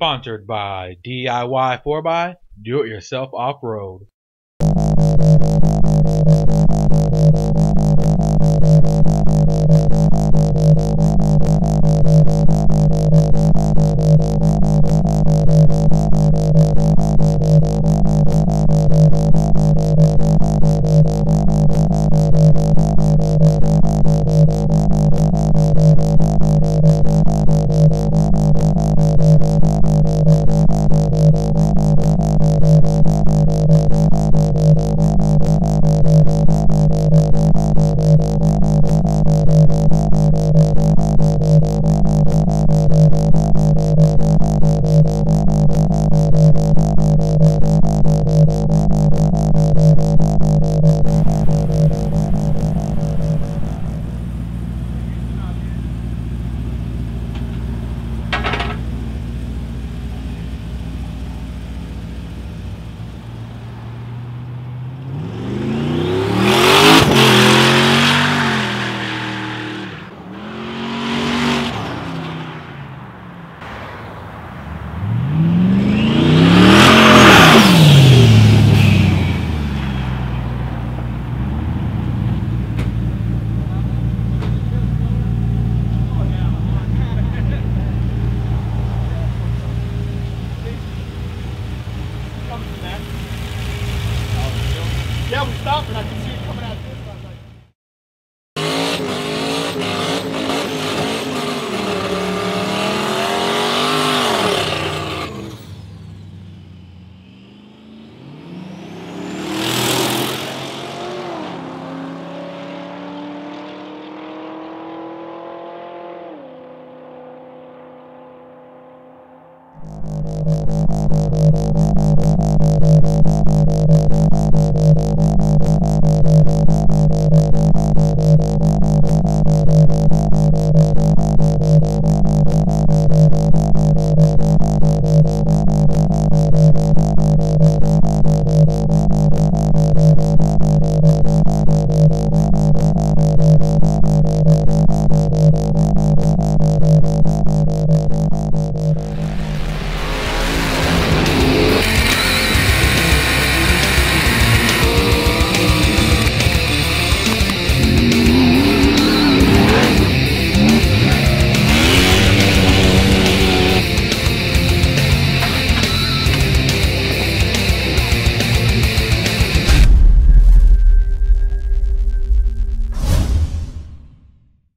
Sponsored by DIY 4x, Do It Yourself Off-Road.